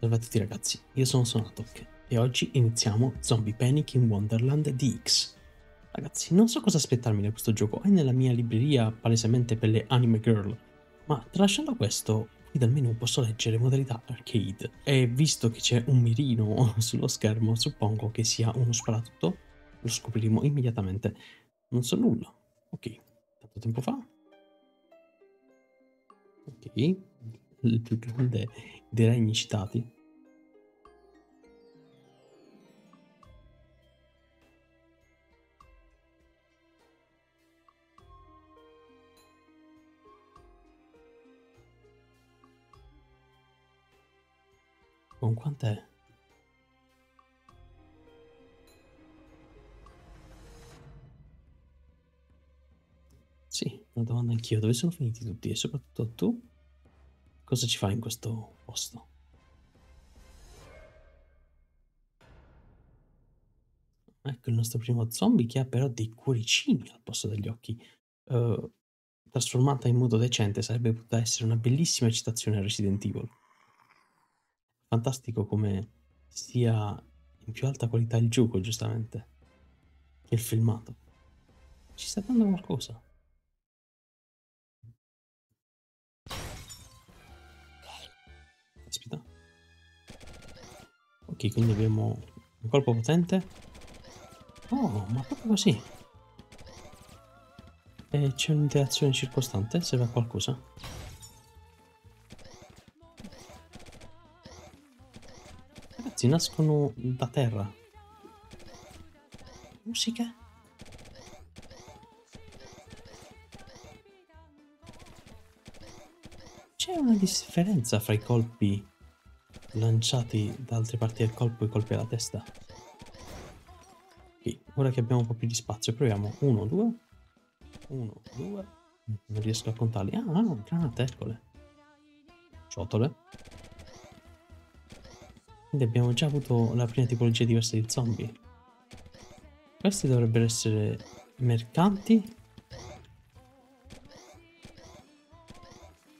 Salve a tutti ragazzi, io sono Sonatok e oggi iniziamo Zombie Panic in Wonderland DX. Ragazzi, non so cosa aspettarmi da questo gioco, è nella mia libreria palesemente per le anime girl, ma tralasciando questo, qui dal menu posso leggere modalità arcade e visto che c'è un mirino sullo schermo suppongo che sia uno sparatutto, lo scopriremo immediatamente. Non so nulla, ok, tanto tempo fa. Ok, il più grande dei regni citati. Con quant'è? Sì, una domanda anch'io, dove sono finiti tutti e soprattutto tu? Cosa ci fai in questo posto? Ecco il nostro primo zombie che ha però dei cuoricini al posto degli occhi. Trasformata in modo decente sarebbe potuta essere una bellissima citazione a Resident Evil. Fantastico come sia in più alta qualità il gioco, giustamente, che il filmato. Ci sta dando qualcosa. Aspetta. Ok, quindi abbiamo un colpo potente. Oh, ma proprio così. E c'è un'interazione circostante, serve a qualcosa. Ragazzi, nascono da terra. Musica. C'è una differenza fra i colpi lanciati da altre parti del colpo e i colpi alla testa. Ok, ora che abbiamo un po' più di spazio proviamo. 1, 2, 1, 2. Non riesco a contarli. Ah no, granate, eccole. Ciotole. Quindi abbiamo già avuto la prima tipologia diversa di zombie. Questi dovrebbero essere mercanti.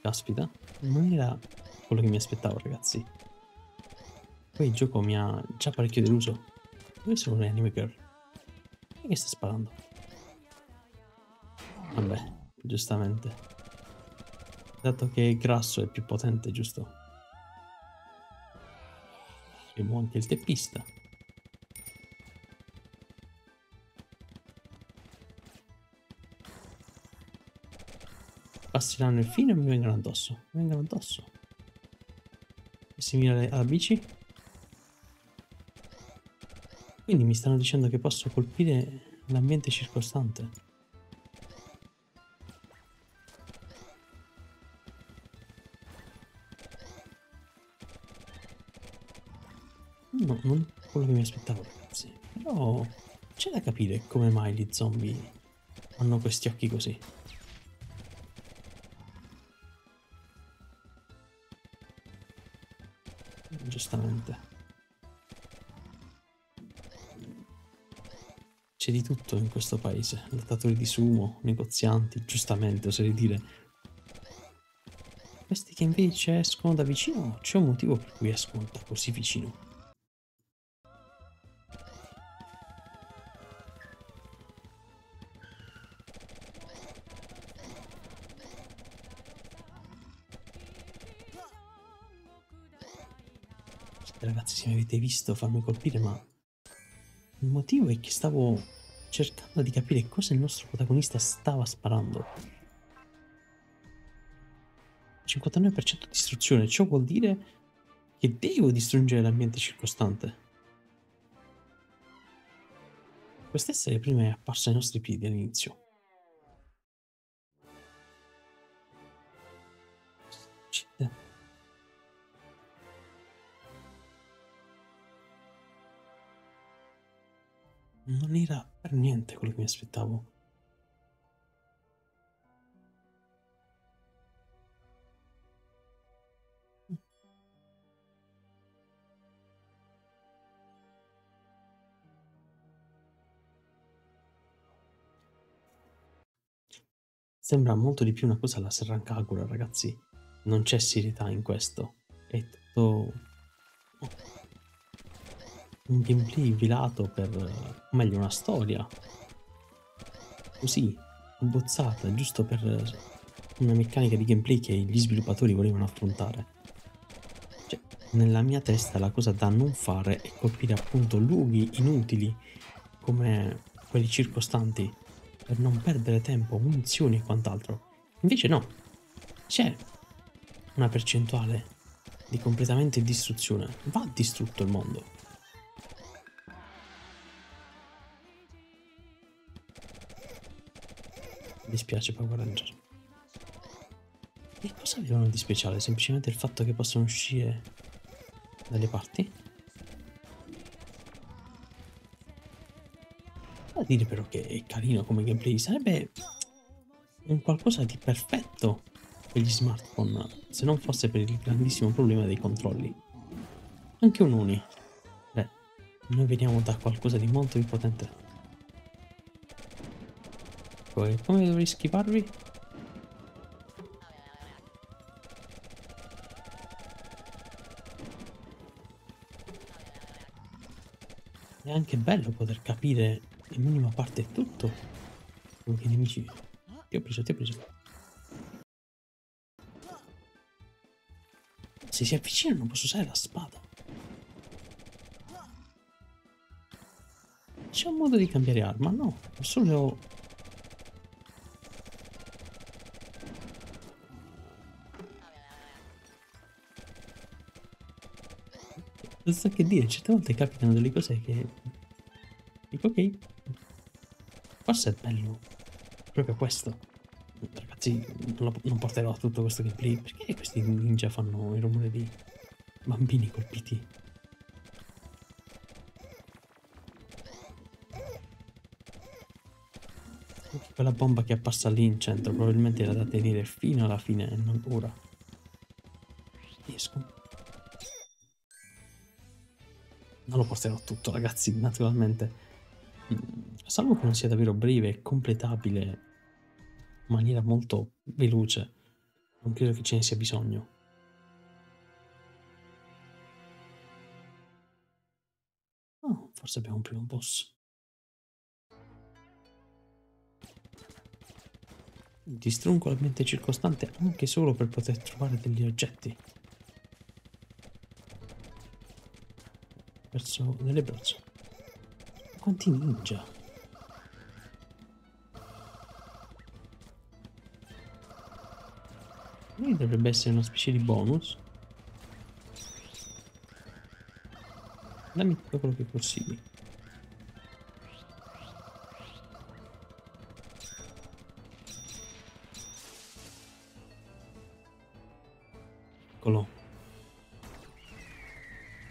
Caspita, non era quello che mi aspettavo, ragazzi. Poi il gioco mi ha già parecchio deluso. Dove sono le anime girl? Che sta sparando? Vabbè, giustamente. Dato che è grasso è più potente, giusto? Abbiamo anche il teppista. Passeranno il filo e mi vengono addosso. Mi vengono addosso. È simile alla bici. Quindi mi stanno dicendo che posso colpire l'ambiente circostante. No, non è quello che mi aspettavo, ragazzi. Però c'è da capire come mai gli zombie hanno questi occhi così. C'è di tutto in questo paese, lottatori di sumo, negozianti, giustamente oserei dire. Questi che invece escono da vicino, c'è un motivo per cui escono da così vicino. Ragazzi, se mi avete visto farmi colpire, ma il motivo è che stavo cercando di capire cosa il nostro protagonista stava sparando. 59% di distruzione, ciò vuol dire che devo distruggere l'ambiente circostante. Quest'essa è la prima, è apparsa ai nostri piedi all'inizio. Non era per niente quello che mi aspettavo. Sembra molto di più una cosa alla Serran Kagura, ragazzi. Non c'è serietà in questo. È tutto un gameplay filato per, meglio una storia così abbozzata giusto per una meccanica di gameplay che gli sviluppatori volevano affrontare. Cioè, nella mia testa la cosa da non fare è colpire appunto luoghi inutili come quelli circostanti per non perdere tempo, munizioni e quant'altro. Invece no, c'è una percentuale di completamento e distruzione, va distrutto il mondo. Mi dispiace Power Ranger. E cosa avevano di speciale? Semplicemente il fatto che possono uscire dalle parti? Da dire però che è carino come gameplay, sarebbe un qualcosa di perfetto per gli smartphone, se non fosse per il grandissimo problema dei controlli. Anche un Uni. Beh, noi veniamo da qualcosa di molto più potente. Poi, come dovrei schivarvi? È anche bello poter capire in minima parte tutto quello che i nemici... Ti ho preso, ti ho preso. Se si avvicinano posso usare la spada. C'è un modo di cambiare arma? No, solo... Non so che dire, certe volte capitano delle cose che... Dico ok. Forse è bello proprio questo. Ragazzi, non porterò tutto questo gameplay. Perché questi ninja fanno il rumore di bambini colpiti? Anche quella bomba che è apparsa lì in centro probabilmente era da tenere fino alla fine e non ora. Riesco. Non lo porterò tutto, ragazzi, naturalmente. Salvo che non sia davvero breve e completabile in maniera molto veloce, non credo che ce ne sia bisogno. Oh, forse abbiamo un primo boss. Distruggo l'ambiente circostante anche solo per poter trovare degli oggetti. Verso delle braccia. Quanti ninja! Dovrebbe essere una specie di bonus. Dammi tutto quello che è possibile. Eccolo.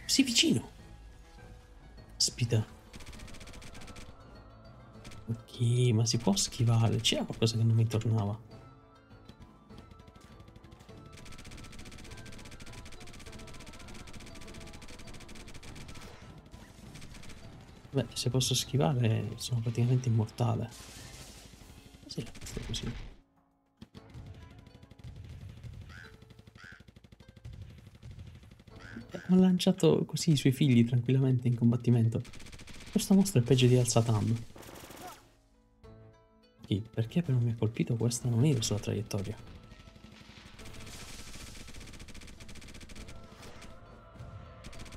Sì, vicino. Aspita. Ok, ma si può schivare. C'era qualcosa che non mi tornava. Beh, se posso schivare sono praticamente immortale. Cos'è la testa così? Ha lanciato così i suoi figli tranquillamente in combattimento. Questa mostra è peggio di Al-Satan. Ok, perché però mi ha colpito questa non era sulla traiettoria?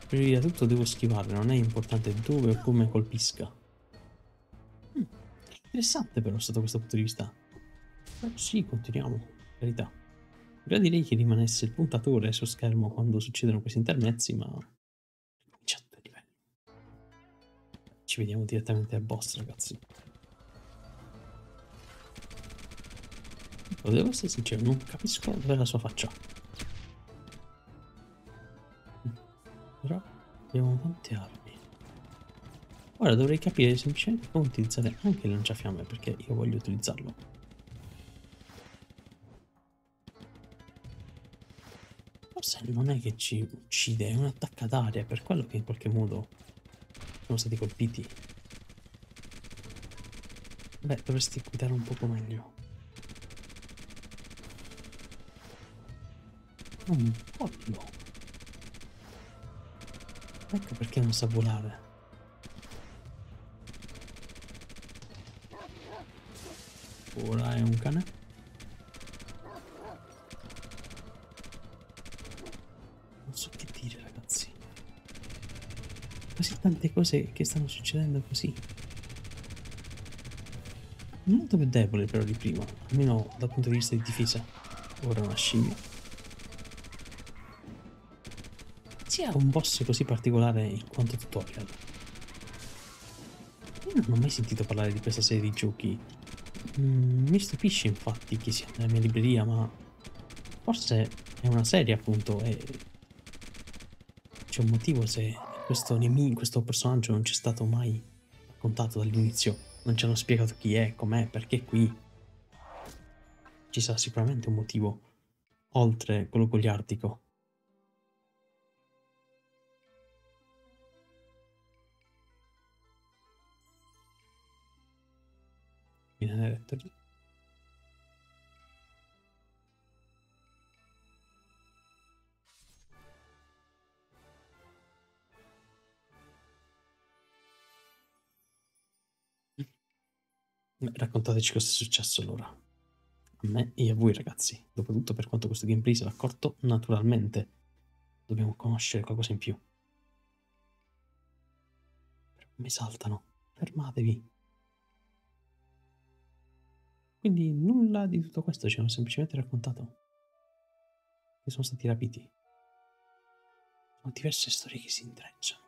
Prima di tutto devo schivare, non è importante dove o come colpisca. Interessante però sotto questo punto di vista. Però sì, continuiamo, verità. Già direi che rimanesse il puntatore sullo schermo quando succedono questi intermezzi, ma... Ci vediamo direttamente al boss, ragazzi. Lo devo essere sincero, non capisco dove è la sua faccia. Però abbiamo tante armi. Ora dovrei capire semplicemente come utilizzare anche il lanciafiamme, perché io voglio utilizzarlo. Forse non è che ci uccide, è un attacco d'aria, per quello che in qualche modo siamo stati colpiti. Beh, dovresti guidare un poco meglio. Un pollo. Ecco perché non sa volare. Ora è un cane. Non so che dire, ragazzi. Così tante cose che stanno succedendo così. Molto più debole però di prima, almeno dal punto di vista di difesa. Ora una scimmia. Sia un boss così particolare in quanto tutorial. Io non ho mai sentito parlare di questa serie di giochi. Mi stupisce infatti che sia nella mia libreria, ma forse è una serie appunto e c'è un motivo se questo nemico, questo personaggio non c'è stato mai raccontato dall'inizio. Non ci hanno spiegato chi è, com'è, perché è qui. Ci sarà sicuramente un motivo, oltre quello goliardico. Raccontateci cosa è successo allora a me e a voi, ragazzi. Dopotutto, per quanto questo gameplay sia accorto, naturalmente dobbiamo conoscere qualcosa in più. Però mi saltano, fermatevi. Quindi nulla di tutto questo, ci hanno semplicemente raccontato che sono stati rapiti. Sono diverse storie che si intrecciano.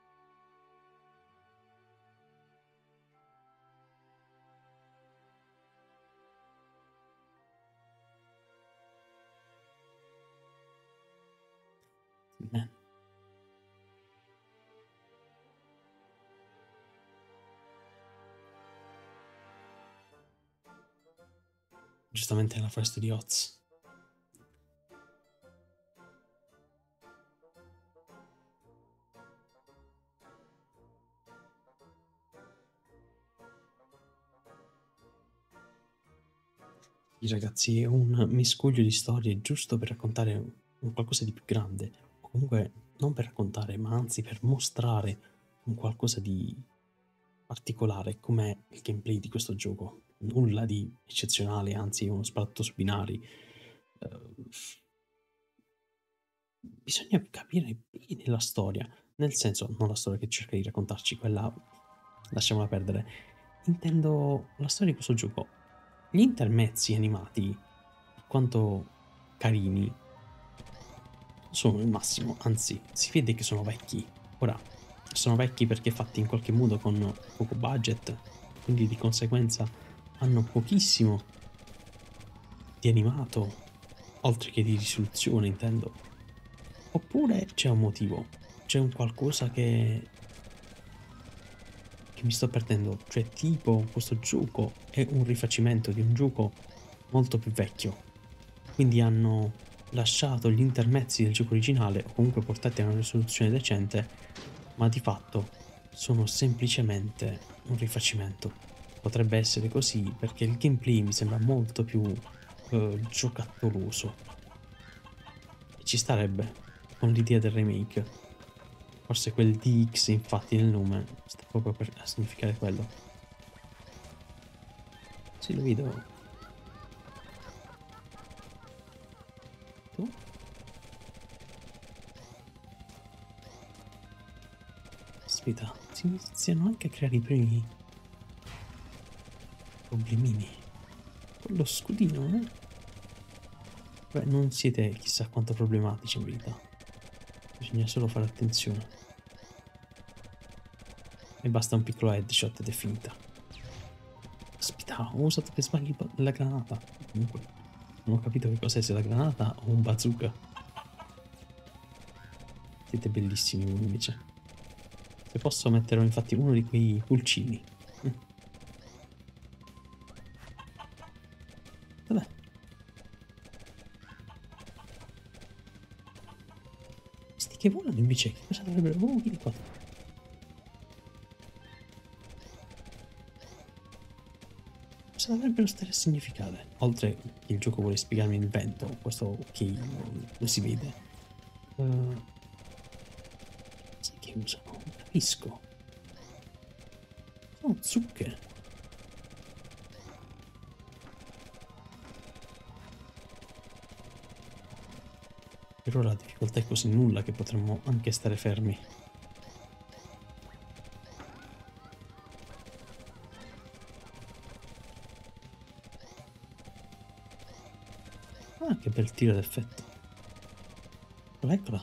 Giustamente nella foresta di Oz. I ragazzi, è un miscuglio di storie giusto per raccontare un qualcosa di più grande. O comunque non per raccontare, ma anzi per mostrare un qualcosa di particolare com'è il gameplay di questo gioco. Nulla di eccezionale, anzi uno sparatutto su binari. Bisogna capire bene la storia, nel senso, non la storia che cerca di raccontarci, quella lasciamola perdere. Intendo la storia di questo gioco. Gli intermezzi animati, quanto carini, sono il massimo, anzi si vede che sono vecchi. Ora, sono vecchi perché fatti in qualche modo con poco budget, quindi di conseguenza hanno pochissimo di animato, oltre che di risoluzione, intendo. Oppure c'è un motivo, c'è un qualcosa che mi sto perdendo, cioè tipo questo gioco è un rifacimento di un gioco molto più vecchio, quindi hanno lasciato gli intermezzi del gioco originale o comunque portati a una risoluzione decente, ma di fatto sono semplicemente un rifacimento. Potrebbe essere così perché il gameplay mi sembra molto più giocattoloso. Ci starebbe con l'idea del remake. Forse quel DX infatti nel nome sta proprio per significare quello. Sì, lo vedo. Tu? Aspetta, si iniziano anche a creare i primi problemini con lo scudino, eh? Beh, non siete chissà quanto problematici in verità, bisogna solo fare attenzione e basta un piccolo headshot ed è finita. Aspetta, ho usato per sbaglio la granata, comunque non ho capito che cos'è, se la granata o un bazooka. Siete bellissimi voi invece. Se posso metterò infatti uno di quei pulcini. Che volano invece, che cosa dovrebbero? Oh, chi li qua? Cosa dovrebbero stare a significare? Oltre che il gioco vuole spiegarmi il vento, questo ok, lo si vede. Sai che mangiano, non capisco. Sono zucche. Per ora la difficoltà è così nulla che potremmo anche stare fermi. Ah, che bel tiro d'effetto. Eccola.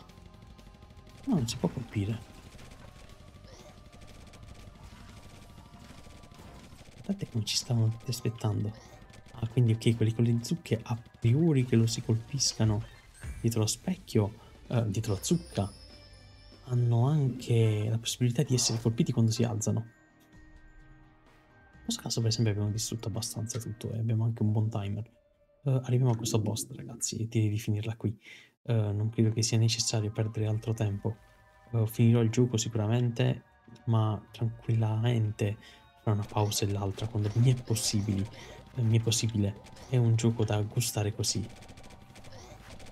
No, non si può colpire. Guardate come ci stavano tutti aspettando. Ah, quindi ok, quelli con le zucche a priori che lo si colpiscano dietro lo specchio, dietro la zucca, hanno anche la possibilità di essere colpiti quando si alzano. In questo caso per esempio abbiamo distrutto abbastanza tutto e abbiamo anche un buon timer. Arriviamo a questo boss, ragazzi, e direi di finirla qui. Non credo che sia necessario perdere altro tempo. Finirò il gioco sicuramente, ma tranquillamente fra una pausa e l'altra, quando mi è possibile. È un gioco da gustare così,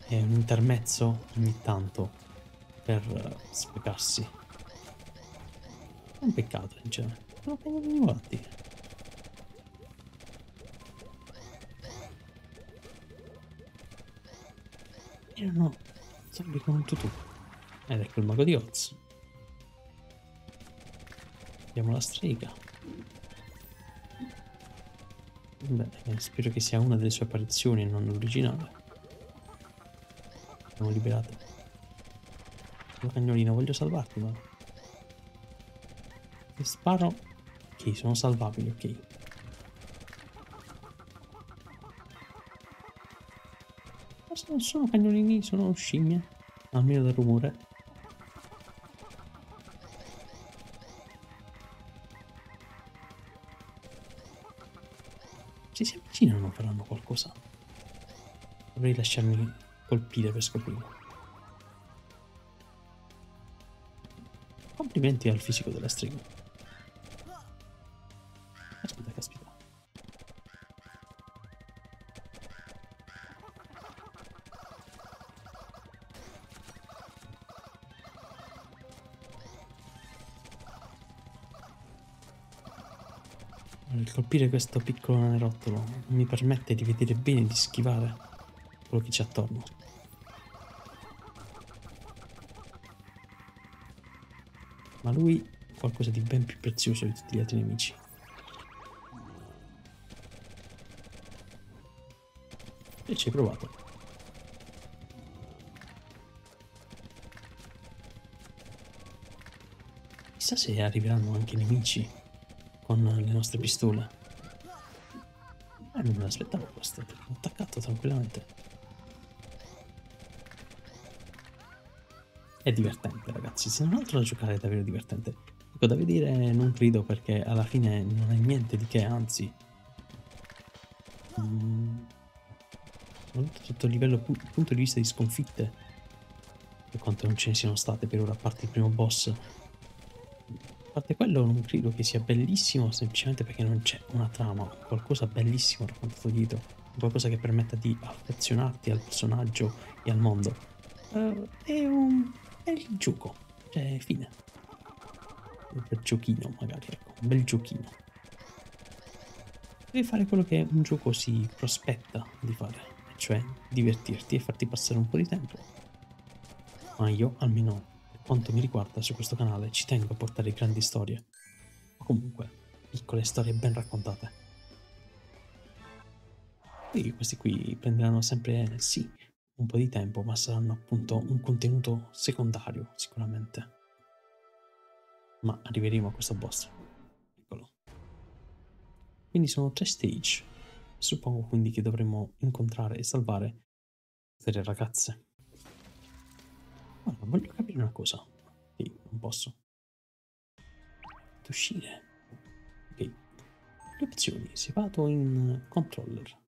è un intermezzo ogni tanto per sfogarsi. È un peccato in genere, però vengono ignorati. Erano zombie con un tutù. Ed ecco il mago di Oz. Abbiamo la strega. Beh, spero che sia una delle sue apparizioni e non l'originale. Abbiamo liberato. Cagnolino, voglio salvarti, ma... Ti sparo. Ok, sono salvabili, ok. Non sono cagnolini, sono scimmie, almeno dal rumore. Se si avvicinano faranno qualcosa. Dovrei lasciarmi colpire per scoprire. Complimenti al fisico della strega. Aspetta, caspita. Colpire questo piccolo nanerottolo mi permette di vedere bene, di schivare quello che c'è attorno. Ma lui è qualcosa di ben più prezioso di tutti gli altri nemici. E ci hai provato. Chissà se arriveranno anche nemici con le nostre pistole. Non me l'aspettavo questo, perché l'ho attaccato tranquillamente. È divertente, ragazzi, se non altro da giocare è davvero divertente. Ecco, da vedere non credo, perché alla fine non è niente di che, anzi sotto il livello punto di vista di sconfitte, per quanto non ce ne siano state per ora, a parte il primo boss. A parte quello non credo che sia bellissimo, semplicemente perché non c'è una trama, qualcosa bellissimo raccontato dietro, qualcosa che permetta di affezionarti al personaggio e al mondo. È il gioco, cioè fine. Un bel giochino magari, ecco, un bel giochino. Devi fare quello che un gioco si prospetta di fare, cioè divertirti e farti passare un po' di tempo. Ma io almeno, quanto mi riguarda, su questo canale ci tengo a portare grandi storie, o comunque piccole storie ben raccontate. E questi qui prenderanno sempre, sì, un po' di tempo, ma saranno appunto un contenuto secondario sicuramente. Ma arriveremo a questo boss. Eccolo. Quindi sono 3 stage. Suppongo quindi che dovremo incontrare e salvare 3 ragazze. Allora, voglio capire una cosa. Ok, non posso. Devo uscire. Ok. Le opzioni. Se vado in controller.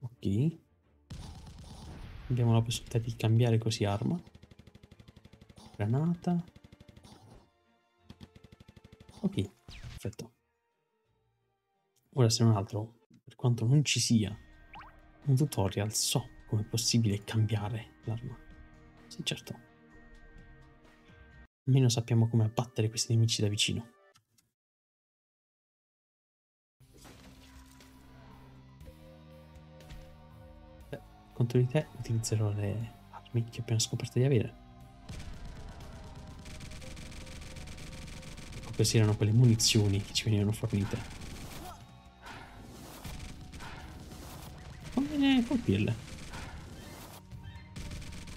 Ok. Abbiamo la possibilità di cambiare così arma. Granata. Ok, perfetto. Ora, se non altro, per quanto non ci sia un tutorial, so come è possibile cambiare l'arma. Sì, certo. Almeno sappiamo come abbattere questi nemici da vicino. Beh, contro di te utilizzerò le armi che ho appena scoperto di avere. Queste erano quelle munizioni che ci venivano fornite. Conviene colpirle.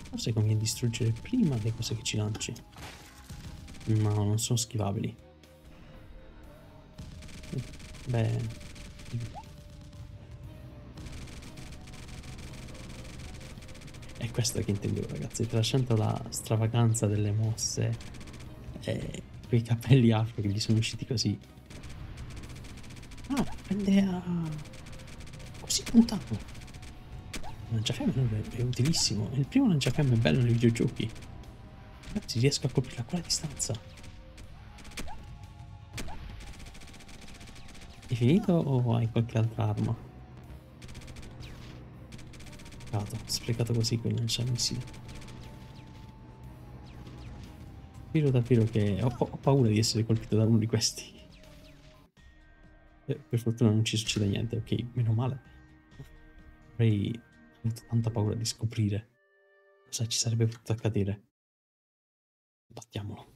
Forse conviene distruggere prima le cose che ci lanci. Ma non sono schivabili. Beh... è questo che intendevo, ragazzi. Tralasciando la stravaganza delle mosse... quei capelli afro che gli sono usciti così. Ah, prende a... così puntato. Il lanciafiamme è utilissimo. È il primo lanciafiamme bello nei videogiochi. Anzi, riesco a colpirla a quella distanza. È finito o hai qualche altra arma? Peccato, sprecato così quel lanciamissile. Tiro da tiro che ho paura di essere colpito da uno di questi. Per fortuna non ci succede niente, ok, meno male. Avrei avuto tanta paura di scoprire cosa ci sarebbe potuto accadere. Battiamolo.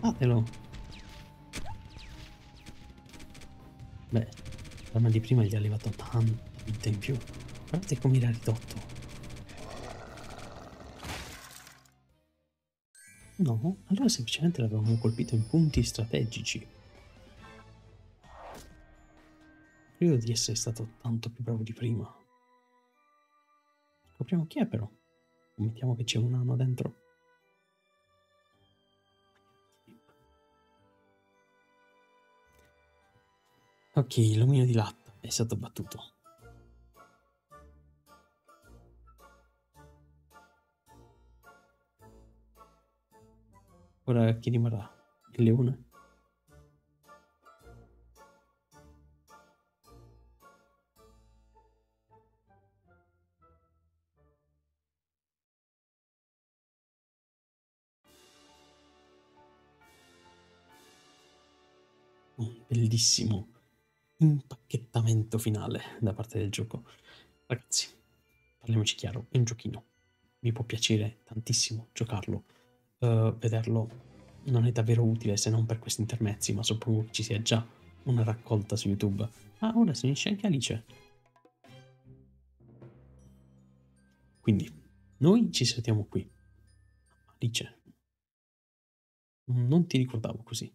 Fatelo. Beh, l'arma di prima gli ha levato tanta vita in più. Guardate come era ridotto. No, allora semplicemente l'avevamo colpito in punti strategici. Credo di essere stato tanto più bravo di prima. Scopriamo chi è però. Ammettiamo che c'è un nano dentro. Ok, l'omino di latta è stato battuto. Ora chi rimarrà? Il leone? Un bellissimo impacchettamento finale da parte del gioco. Ragazzi, parliamoci chiaro, è un giochino. Mi può piacere tantissimo giocarlo. Vederlo non è davvero utile se non per questi intermezzi, ma suppongo che ci sia già una raccolta su YouTube. Ah, ora si unisce anche Alice. Quindi, noi ci salutiamo qui. Alice, non ti ricordavo così.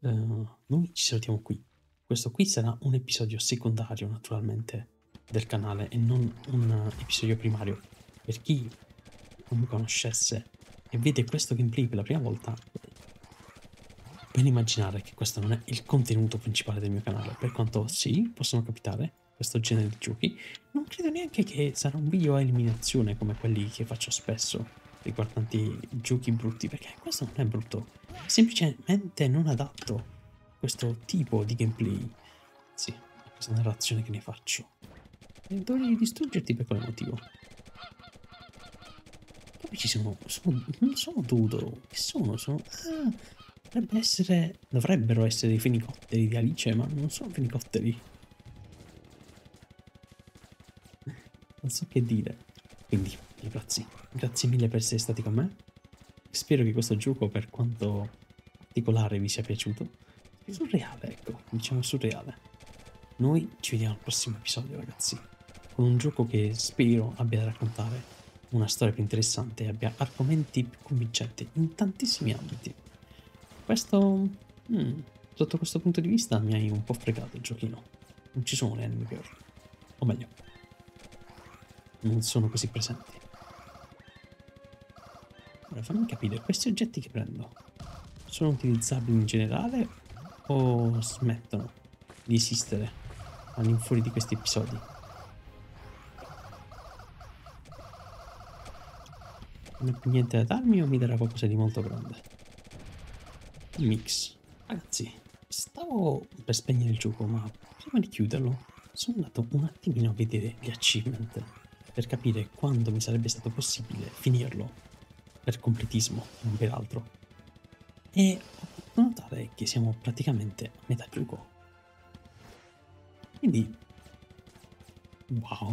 Noi ci salutiamo qui. Questo qui sarà un episodio secondario, naturalmente, del canale e non un episodio primario. Per chi non mi conoscesse e vede questo gameplay per la prima volta, ben immaginare che questo non è il contenuto principale del mio canale, per quanto sì, possono capitare questo genere di giochi. Non credo neanche che sarà un video a eliminazione come quelli che faccio spesso riguardanti giochi brutti, perché questo non è brutto, è semplicemente non adatto a questo tipo di gameplay, sì, a questa narrazione che ne faccio. E dovrei distruggerti per quale motivo? Ci sono, non sono Dudo, che sono dovrebbero essere i fenicotteri di Alice, ma non sono fenicotteri, non so che dire. Quindi ragazzi, grazie mille per essere stati con me, spero che questo gioco, per quanto particolare, vi sia piaciuto. È surreale, ecco, diciamo surreale. Noi ci vediamo al prossimo episodio, ragazzi, con un gioco che spero abbia da raccontare una storia più interessante e abbia argomenti più convincenti in tantissimi ambiti. Questo, sotto questo punto di vista, mi hai un po' fregato il giochino. Non ci sono le anime girl, o meglio, non sono così presenti. Ora fammi capire, questi oggetti che prendo sono utilizzabili in generale o smettono di esistere all'infuori di questi episodi? Non ha più niente da darmi o mi darà qualcosa di molto grande? Mix. Ragazzi, stavo per spegnere il gioco, ma prima di chiuderlo sono andato un attimino a vedere gli achievement per capire quando mi sarebbe stato possibile finirlo, per completismo, non per altro, e ho fatto notare che siamo praticamente a metà gioco. Quindi, wow,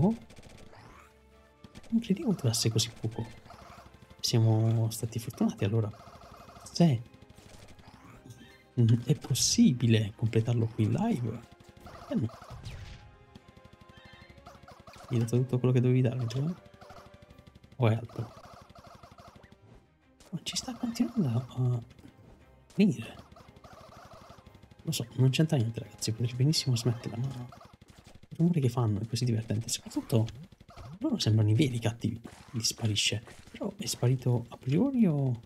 non credevo durasse così poco. Siamo stati fortunati allora. Se è possibile completarlo qui in live, no. Gli ho dato tutto quello che dovevi dare, già? O è altro? Ma ci sta continuando a venire. Lo so, non c'entra niente ragazzi, potrei benissimo smetterla, ma i rumori che fanno è così divertente. Soprattutto loro sembrano i veri cattivi, li sparisce. Però è sparito a priori o...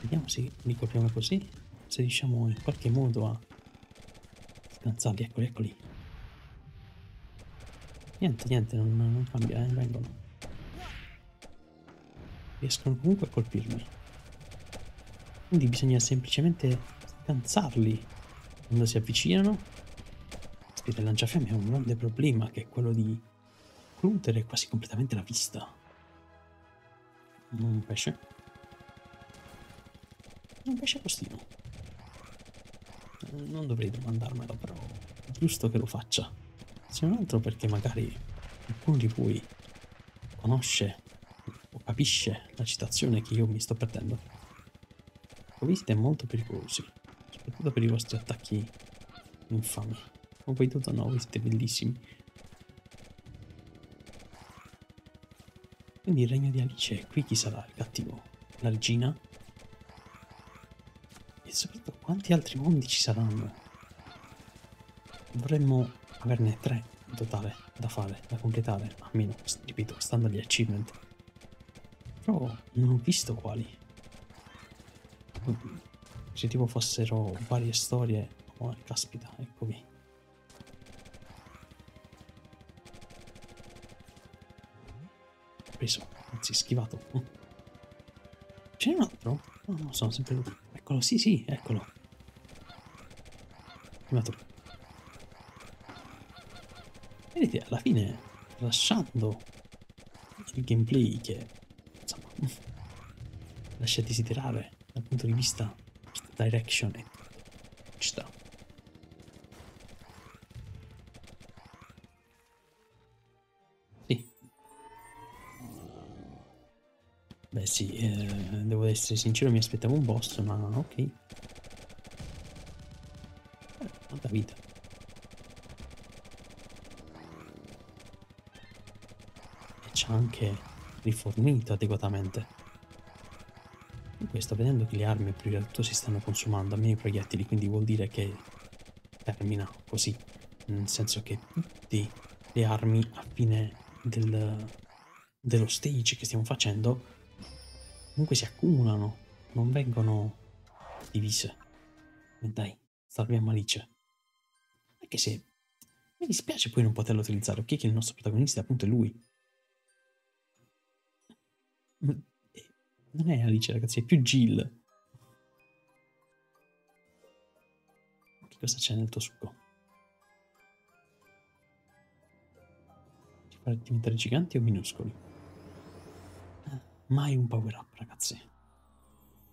Vediamo se li copriamo così, se riusciamo in qualche modo a scansarli. Eccoli, eccoli. Niente, niente, non cambia, vengono. Riescono comunque a colpirmi. Quindi bisogna semplicemente scansarli quando si avvicinano. Aspetta, il lanciafiamme è un grande problema, che è quello di occludere quasi completamente la vista. Un pesce. Un pesce postino. Non dovrei domandarmelo, però è giusto che lo faccia. Se non altro perché magari qualcuno di voi conosce o capisce la citazione che io mi sto perdendo. Voi siete molto pericolosi, soprattutto per i vostri attacchi infami. Ho veduto, no, voi siete bellissimi. Quindi il regno di Alice, qui chi sarà il cattivo? La regina? E soprattutto quanti altri mondi ci saranno? Dovremmo averne 3 in totale da fare, da completare, almeno, ripeto, stando agli achievement. Però non ho visto quali. Se tipo fossero varie storie... Oh, caspita, eccomi. Preso, anzi, schivato. C'è un altro? No, no, sono sempre lui. Eccolo, sì, sì, eccolo. Chiamato. Vedete, alla fine, lasciando il gameplay che, insomma, lascia desiderare dal punto di vista direction e ci sta. Sì. Beh sì, devo essere sincero, mi aspettavo un boss, ma ok. Quanta vita. Anche rifornito adeguatamente. Comunque sto vedendo che le armi più in realtà si stanno consumando, almeno i proiettili, quindi vuol dire che termina così, nel senso che tutte le armi a fine dello stage che stiamo facendo comunque si accumulano, non vengono divise. E dai, salviamo Alice. Anche se mi dispiace poi non poterlo utilizzare, ok che il nostro protagonista appunto è lui. Non è Alice ragazzi, è più Jill. Che cosa c'è nel tuo succo? Ci fa diventare giganti o minuscoli? Mai un power up ragazzi.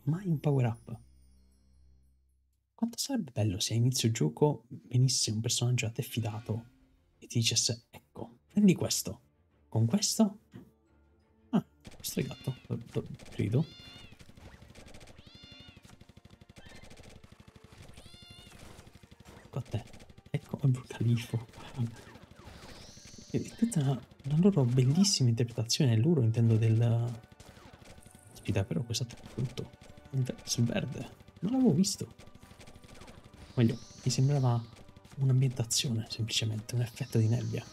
Mai un power up. Quanto sarebbe bello se a inizio gioco venisse un personaggio a te fidato e ti dicesse ecco, prendi questo. Con questo... Stregato, credo. Ecco a te. Ecco Abu Califo. È tutta una loro bellissima interpretazione. Loro intendo del... Aspetta, però questo è brutto. Sul verde. Non l'avevo visto. Meglio, mi sembrava un'ambientazione, semplicemente. Un effetto di nebbia.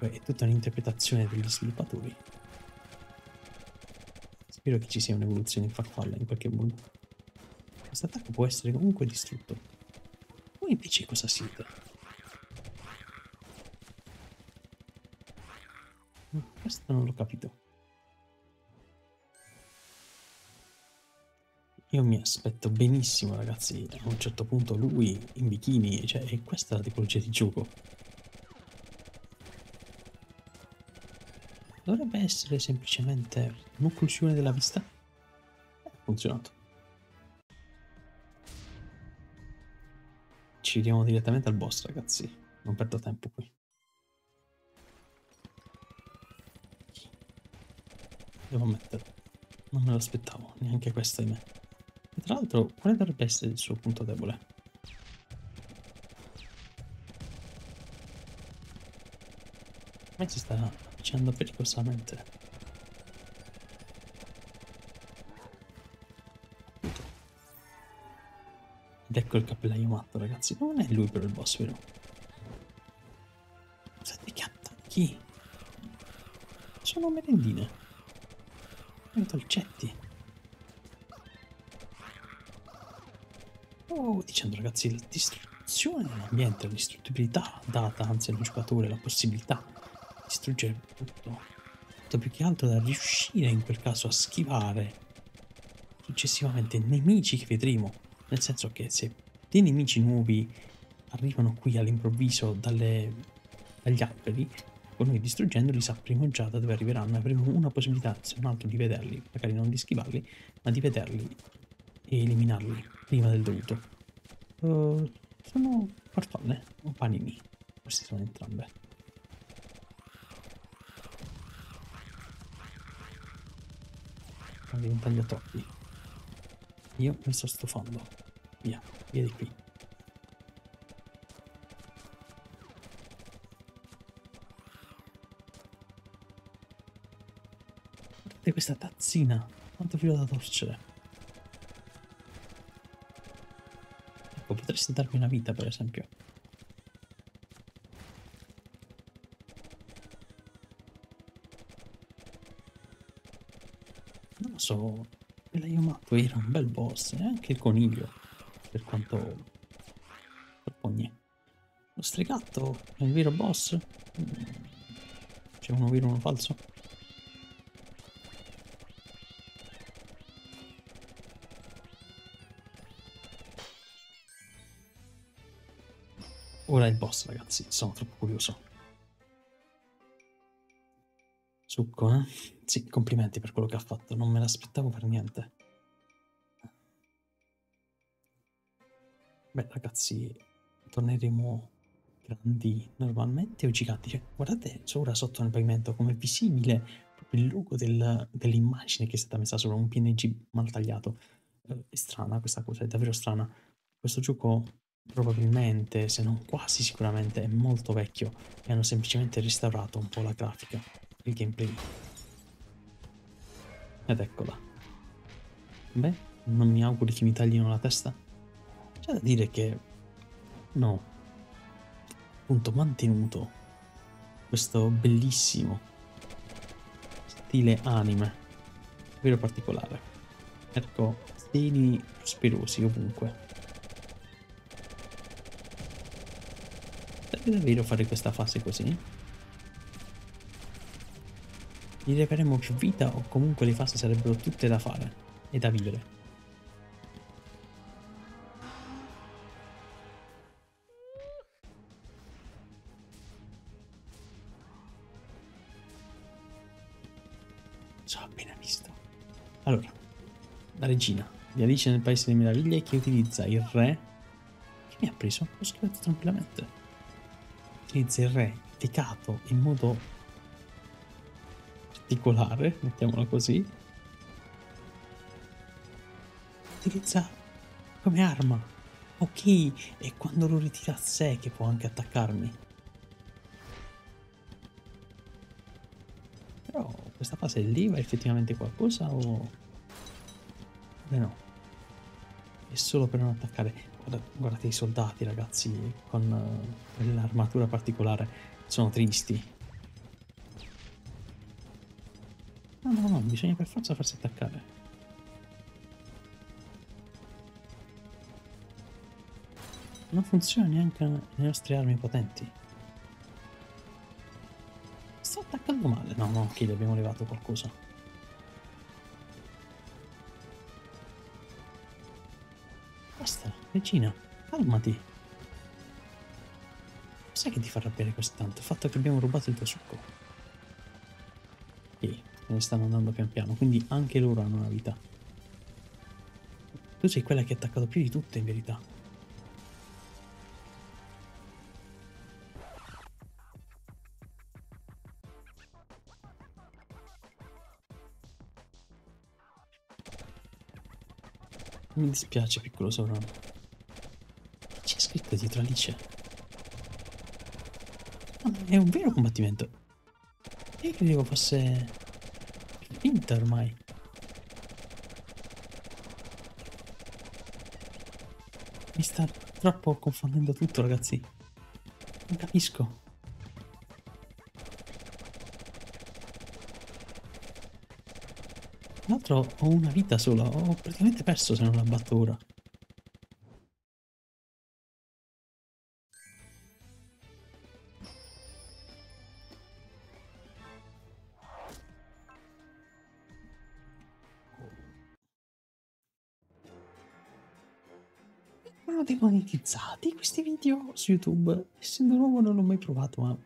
È tutta un'interpretazione degli sviluppatori. Spero che ci sia un'evoluzione in farfalla in qualche modo. Questo attacco può essere comunque distrutto. Voi invece cosa siete? Questo non l'ho capito. Io mi aspetto benissimo, ragazzi, a un certo punto lui in bikini, cioè, e questa è la tipologia di gioco. Dovrebbe essere semplicemente un'occlusione della vista. Ha funzionato. Ci vediamo direttamente al boss, ragazzi. Non perdo tempo qui. Devo ammetterlo. Non me lo aspettavo, neanche questo di me. E tra l'altro, quale dovrebbe essere il suo punto debole? A me si sta facendo pericolosamente. Ed ecco il cappellaio matto, ragazzi. Non è lui per il boss, vero? Senti che attacchi! Sono merendine. Dolcetti. Oh, dicendo, ragazzi, la distruzione dell'ambiente, la distruttibilità data anzi al giocatore, la possibilità distruggere tutto, più che altro da riuscire in quel caso a schivare successivamente nemici che vedremo, nel senso che se dei nemici nuovi arrivano qui all'improvviso dagli alberi, con noi distruggendoli sapremo già da dove arriveranno, avremo una possibilità se non altro di vederli, magari non di schivarli, ma di vederli e eliminarli prima del dovuto. Sono farfalle o panini, queste sono entrambe. Un tagliatoppi. Io mi sto stufando. Via, via di qui. Guardate questa tazzina, quanto filo da torcere. Ecco, potresti darmi una vita, per esempio. L'aiumato era un bel boss, e anche il coniglio, per quanto propone. Lo stregato è il vero boss? C'è uno vero e uno falso? Ora è il boss, ragazzi, sono troppo curioso. Succo, eh? Sì, complimenti per quello che ha fatto, non me l'aspettavo per niente. Beh, ragazzi, torneremo grandi normalmente o giganti? Guardate, ora sotto nel pavimento come è visibile proprio il logo dell'immagine che è stata messa sopra un PNG mal tagliato. È strana questa cosa, è davvero strana. Questo gioco probabilmente, se non quasi sicuramente, è molto vecchio e hanno semplicemente restaurato un po' la grafica. Il gameplay. Ed eccola. Beh, non mi auguro che mi taglino la testa. C'è da dire che no, appunto, mantenuto questo bellissimo stile anime, vero particolare. Ecco, stili prosperosi ovunque. Deve davvero fare questa fase così? Gli reperemo più vita o comunque le fasi sarebbero tutte da fare e da vivere. Ci ho appena visto. Allora, la regina di Alice nel Paese delle Meraviglie che utilizza il re che mi ha preso, l'ho scritto tranquillamente. Utilizza il re tecato in modo particolare, mettiamolo così, utilizza come arma, ok, e quando lo ritira a sé che può anche attaccarmi. Però questa fase lì va effettivamente qualcosa o... beh no, è solo per non attaccare. Guardate i soldati, ragazzi, con l'armatura particolare, sono tristi. No, bisogna per forza farsi attaccare. Non funziona neanche le nostre armi potenti. Sto attaccando male. No, ok, gli abbiamo levato qualcosa. Regina, calmati. Sai che ti fa arrabbiare così tanto? Il fatto che abbiamo rubato il tuo succo. Sì, me ne stanno andando pian piano, quindi anche loro hanno una vita. Tu sei quella che ha attaccato più di tutte, in verità. Mi dispiace, piccolo sovrano. C'è scritto dietro Alice. Ah, è un vero combattimento. Io credevo fosse finta ormai. Mi sta troppo confondendo tutto, ragazzi. Non capisco. Tra l'altro ho una vita sola, ho praticamente perso se non la batto ora. Vengono demonetizzati questi video su YouTube. Essendo nuovo non l'ho mai provato, ma...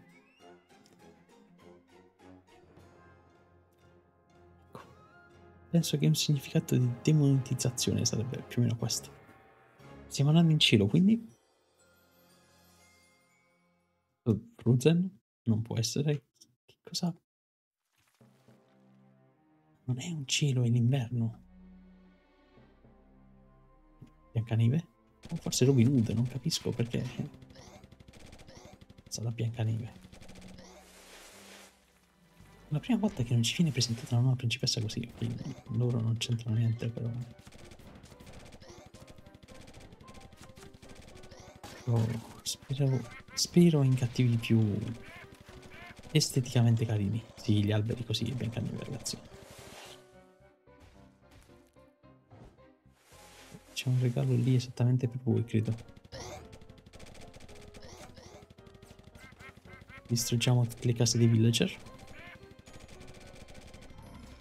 penso che un significato di demonetizzazione sarebbe più o meno questo. Stiamo andando in cielo, quindi... Ruzen? Non può essere... Che cosa? Non è un cielo, è l'inverno. Biancaneve? O forse Robin Hood, non capisco perché... Sarà Biancaneve. La prima volta che non ci viene presentata una nuova principessa così, quindi loro non c'entrano niente, però... Oh, spero in cattivi più esteticamente carini. Sì, gli alberi così, ben cambiati, ragazzi. C'è un regalo lì esattamente per voi, credo. Distruggiamo tutte le case dei villager.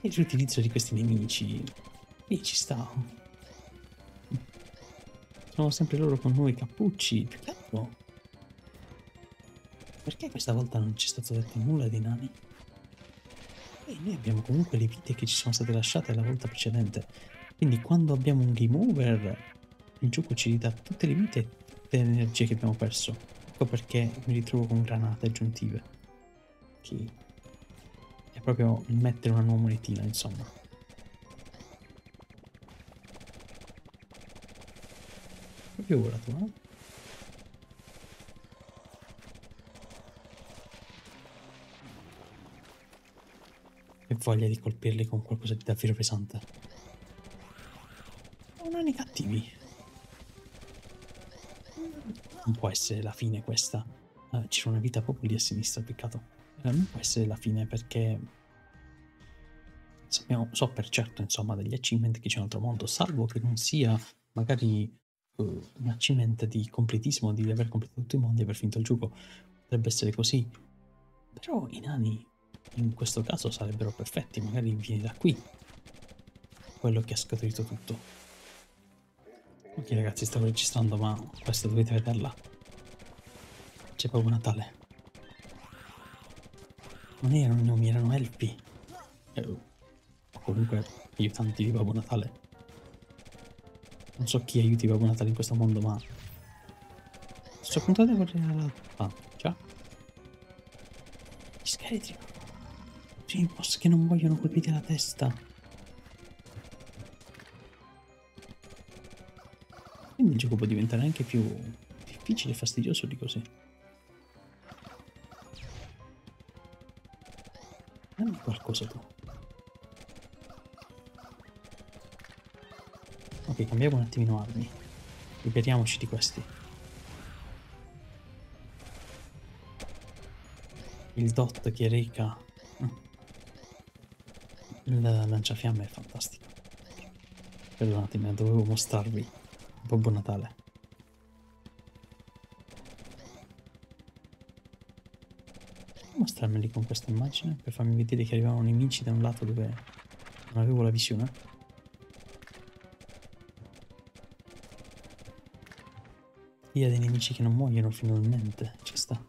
E il riutilizzo di questi nemici e ci sta. Sono sempre loro con noi cappucci, più che altro. Perché questa volta non ci è stato detto nulla dei nani? E noi abbiamo comunque le vite che ci sono state lasciate la volta precedente. Quindi quando abbiamo un game over, il gioco ci ridà tutte le vite e tutte le energie che abbiamo perso. Ecco perché mi ritrovo con granate aggiuntive. Che... proprio mettere una nuova monetina, insomma. Proprio ora tu, no? E voglia di colpirli con qualcosa di davvero pesante. Oh, nani cattivi. Non può essere la fine questa. C'era una vita proprio lì a sinistra, peccato. Non può essere la fine perché sappiamo, so per certo, insomma, degli achievement che c'è in un altro mondo, salvo che non sia magari un achievement di completismo, di aver completato tutti i mondi e aver finito il gioco. Potrebbe essere così, però i nani in questo caso sarebbero perfetti, magari viene da qui quello che ha scaturito tutto. Ok ragazzi, stavo registrando ma questa dovete vederla, c'è proprio Natale. Non erano nomi, erano elfi. Comunque aiutanti di Babbo Natale. Non so chi aiuti Babbo Natale in questo mondo, ma... sto punto devo arrivare alla pancia. Gli scheletri. C'è i boss che non vogliono colpire la testa. Quindi il gioco può diventare anche più difficile e fastidioso di così. Dammi qualcosa tu. Ok, cambiamo un attimino armi. Liberiamoci di questi. Il dot che reca... La lanciafiamme è fantastica. Perdonatemi, dovevo mostrarvi Babbo Natale. Mostrarmeli con questa immagine per farmi vedere che arrivavano nemici da un lato dove non avevo la visione. via dei nemici che non muoiono finalmente, ci sta.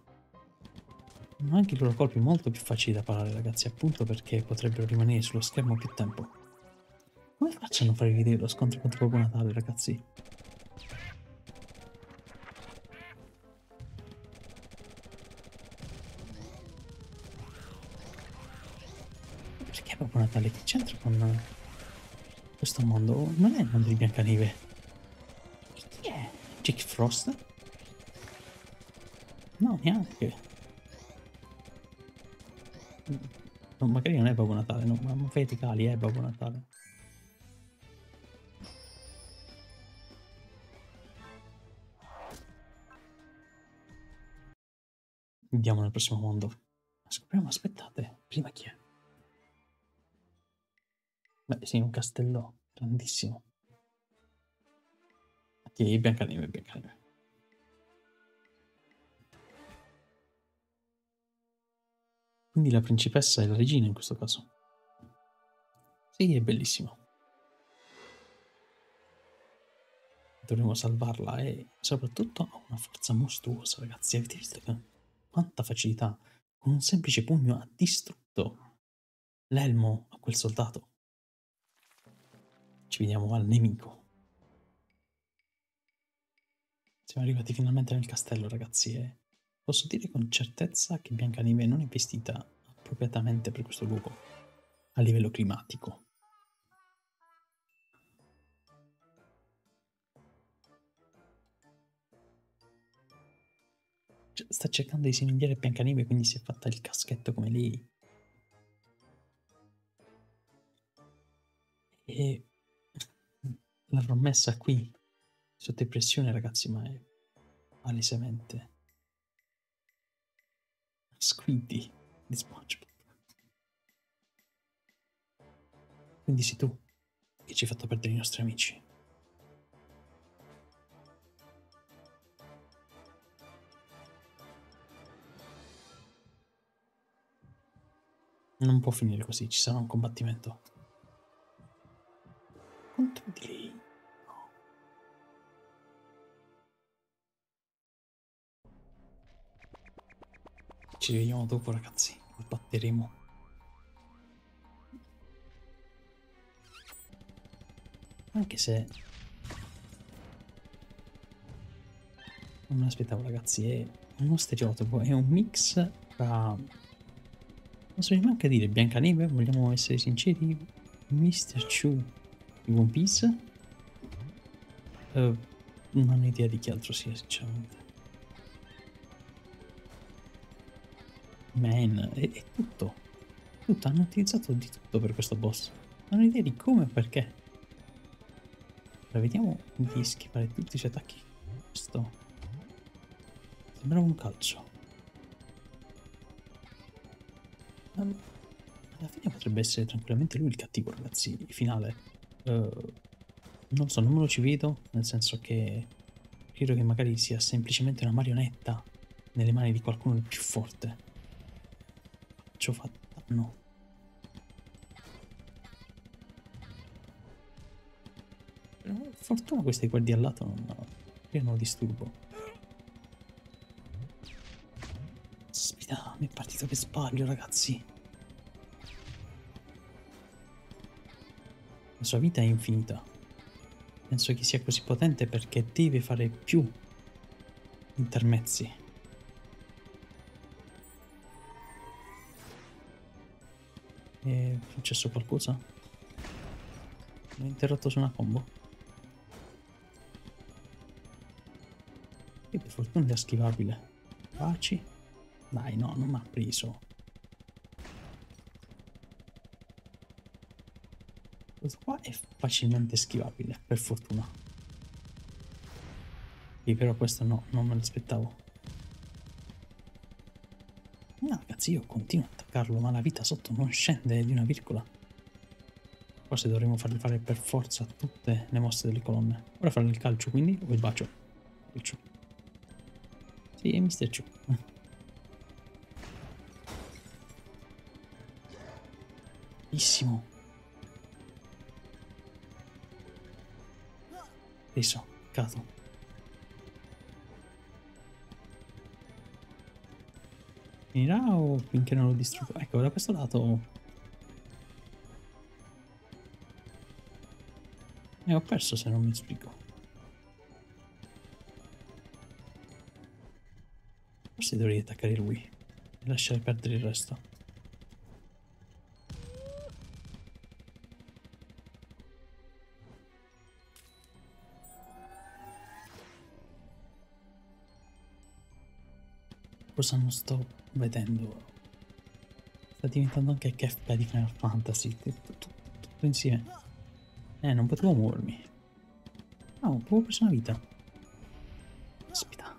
Ma anche i loro colpi molto più facili da parare, ragazzi, appunto perché potrebbero rimanere sullo schermo più tempo. Come faccio a non farvi vedere lo scontro contro Babbo Natale, ragazzi? Perché Babbo Natale? Che c'entra con questo mondo? Non è il mondo di Biancaneve. Chi è? Jack Frost? No, neanche. No, magari non è Babbo Natale, no, ma fate i cali, è Babbo Natale. Andiamo nel prossimo mondo. Scopriamo, aspettate, prima chi è? Beh, sì, un castello grandissimo. Ok, Biancaneve, Biancaneve. Quindi la principessa è la regina in questo caso. Sì, è bellissima. Dovremmo salvarla e soprattutto ha una forza mostruosa, ragazzi. Avete visto che quanta facilità? Con un semplice pugno ha distrutto l'elmo a quel soldato. Ci vediamo al nemico. Siamo arrivati finalmente nel castello, ragazzi, e posso dire con certezza che Biancaneve non è vestita appropriatamente per questo luogo a livello climatico. Sta cercando di somigliare a Biancaneve, quindi si è fatta il caschetto come lei. E l'avrò messa qui sotto pressione, ragazzi, ma è palesemente Squiddy di SpongeBob. Quindi sei tu che ci hai fatto perdere i nostri amici. Non può finire così, ci sarà un combattimento contro di lei. Ci vediamo dopo, ragazzi, lo batteremo. Anche se non me l'aspettavo, ragazzi, è uno stereotipo, è un mix tra, non so neanche dire, Biancaneve, vogliamo essere sinceri, Mr. Chu di One Piece, non ho idea di chi altro sia, sinceramente. Man, è tutto. Tutto, hanno utilizzato di tutto per questo boss. Non ho idea di come e perché. Allora, vediamo di schivare tutti i suoi attacchi. Questo sembrava un calcio. Alla fine potrebbe essere tranquillamente lui il cattivo, ragazzi. Il finale. Non so, non me lo ci vedo. Nel senso che credo che magari sia semplicemente una marionetta nelle mani di qualcuno di più forte. Ci ho fatto, no. Per fortuna questi guardie al lato non creano disturbo. Spida, mi è partito per sbaglio, ragazzi. La sua vita è infinita. Penso che sia così potente perché deve fare più intermezzi. È successo qualcosa? L'ho interrotto su una combo. E per fortuna è schivabile. Baci. Dai, no, non mi ha preso. Questo qua è facilmente schivabile, per fortuna. E però questo no, non me l'aspettavo. No, ragazzi, io continuo a attaccarlo, ma la vita sotto non scende di una virgola. Forse dovremmo fargli fare per forza tutte le mosse delle colonne. Ora farò il calcio, quindi, o il bacio. Calcio. Sì, è Mr. Chu. Bellissimo. Preso, cato. finirà o finché non lo distruggo? Ecco, da questo lato... E ho perso se non mi spiego. Forse dovrei attaccare lui e lasciare perdere il resto. Cosa non sto vedendo? Sta diventando anche Kefka di Final Fantasy, tutto insieme. Non potevo muovermi. No, ho perso una vita. Aspetta.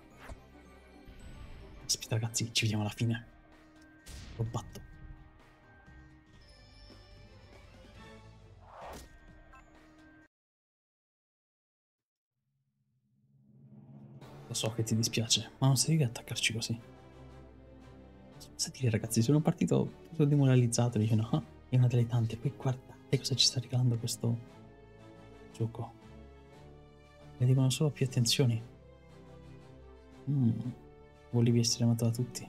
Aspetta ragazzi, ci vediamo alla fine. Lo batto. Lo so che ti dispiace, ma non si deve attaccarci così. Senti ragazzi, sono partito tutto demoralizzato, dice no, è una delle tante, poi guardate cosa ci sta regalando questo... gioco. Ne dicono solo più attenzioni. Volevi essere amato da tutti.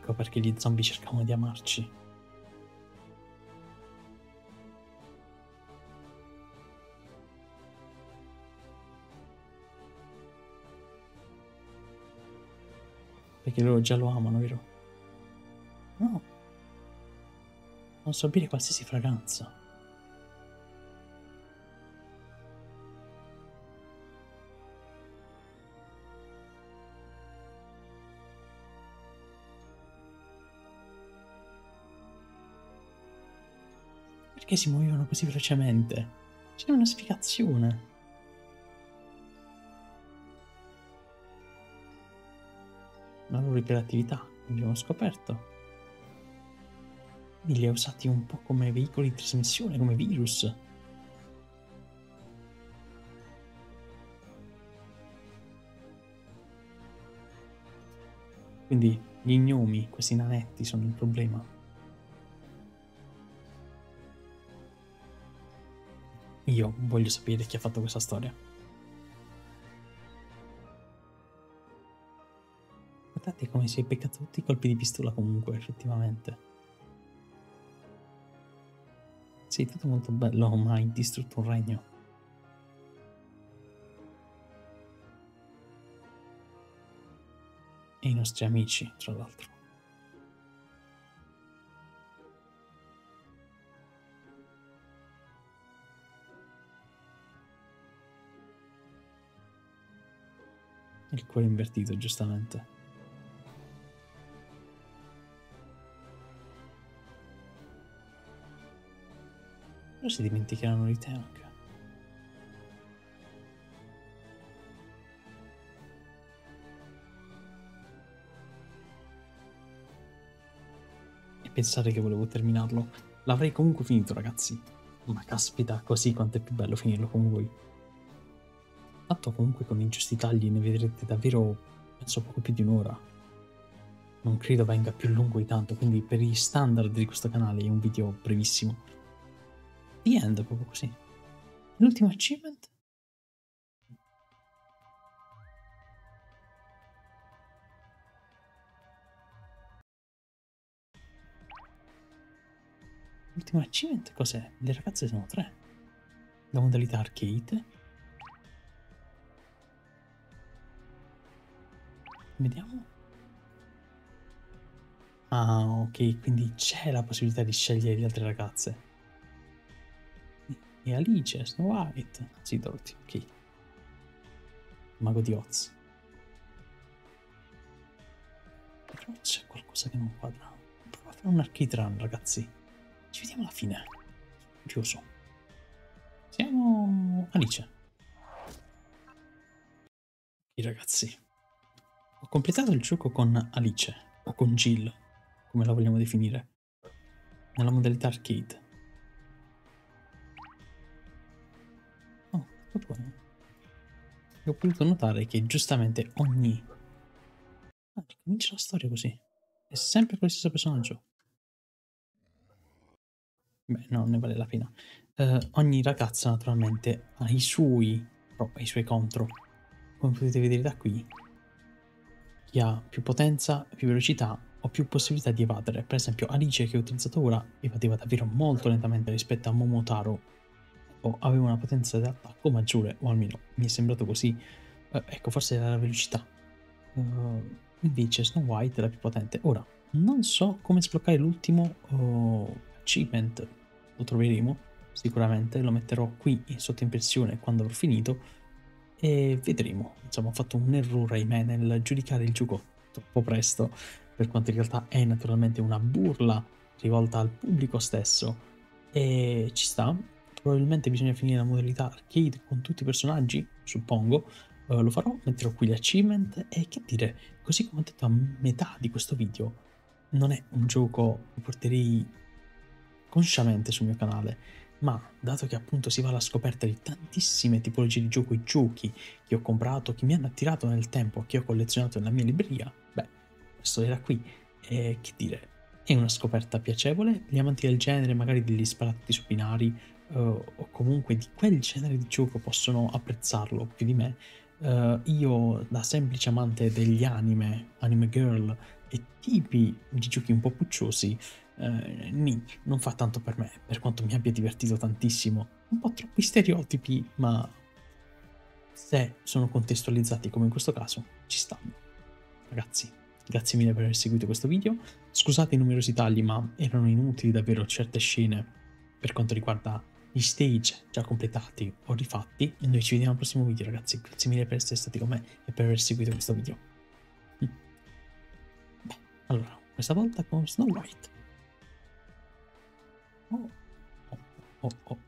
Ecco perché gli zombie cercavano di amarci. Perché loro già lo amano, vero? No! Non sorbire qualsiasi fragranza. Perché si muovevano così velocemente? C'è una spiegazione. La loro iperattività, abbiamo scoperto. Li ha usati un po' come veicoli di trasmissione, come virus. Quindi gli gnomi, questi nanetti, sono il problema. Io voglio sapere chi ha fatto questa storia. Guardate come si è beccato tutti i colpi di pistola comunque, effettivamente. Sì, tutto molto bello, ma hai distrutto un regno. E i nostri amici, tra l'altro. Il cuore invertito, giustamente. Si dimenticheranno di te anche. E pensare che volevo terminarlo. L'avrei comunque finito, ragazzi. Ma caspita, così quanto è più bello finirlo con voi. Tanto comunque con i giusti tagli ne vedrete davvero, penso, poco più di un'ora. Non credo venga più lungo di tanto, quindi per gli standard di questo canale è un video brevissimo. The End, proprio così. L'ultimo achievement? L'ultimo achievement cos'è? Le ragazze sono tre. La modalità arcade. Vediamo. Ah, ok, quindi c'è la possibilità di scegliere le altre ragazze. E Alice, Snow White, sì, Dorothy, ok. Mago di Oz. Però c'è qualcosa che non quadra. Provo a fare un arcade run, ragazzi. Ci vediamo alla fine. Sono curioso. Siamo Alice. Ok, ragazzi. Ho completato il gioco con Alice, o con Jill, come la vogliamo definire, nella modalità arcade. E ho potuto notare che giustamente ogni... Ah, ricomincia la storia così. È sempre lo stesso personaggio. Beh, no, ne vale la pena. Ogni ragazza naturalmente ha i suoi pro e i suoi contro. Come potete vedere da qui, chi ha più potenza, più velocità o più possibilità di evadere. Per esempio Alice, che ho utilizzato ora, evadeva davvero molto lentamente rispetto a Momotaro, o aveva una potenza di attacco maggiore, o almeno mi è sembrato così. Ecco, forse era la velocità. Invece Snow White è la più potente. Ora non so come sbloccare l'ultimo achievement, lo troveremo sicuramente, lo metterò qui sotto impressione quando avrò finito e vedremo. Insomma, ho fatto un errore, ahimè, nel giudicare il gioco troppo presto, per quanto in realtà è naturalmente una burla rivolta al pubblico stesso, e ci sta. Probabilmente bisogna finire la modalità arcade con tutti i personaggi, suppongo. Lo farò, metterò qui gli achievement e che dire, così come ho detto a metà di questo video, non è un gioco che porterei consciamente sul mio canale, ma dato che appunto si va alla scoperta di tantissime tipologie di gioco e giochi che ho comprato, che mi hanno attirato nel tempo, che ho collezionato nella mia libreria, beh, questo era qui, e che dire, è una scoperta piacevole. Gli amanti del genere, magari degli sparati su binari, o comunque di quel genere di gioco, possono apprezzarlo più di me. Io, da semplice amante degli anime, anime girl e tipi di giochi un po' pucciosi, non fa tanto per me, per quanto mi abbia divertito tantissimo. Un po' troppi stereotipi, ma se sono contestualizzati come in questo caso, ci stanno. Ragazzi, grazie mille per aver seguito questo video, scusate i numerosi tagli, ma erano inutili davvero certe scene per quanto riguarda gli stage già completati o rifatti. E noi ci vediamo al prossimo video, ragazzi. Grazie mille per essere stati con me e per aver seguito questo video. Beh, allora, questa volta con Snow White. Oh, oh, oh, oh.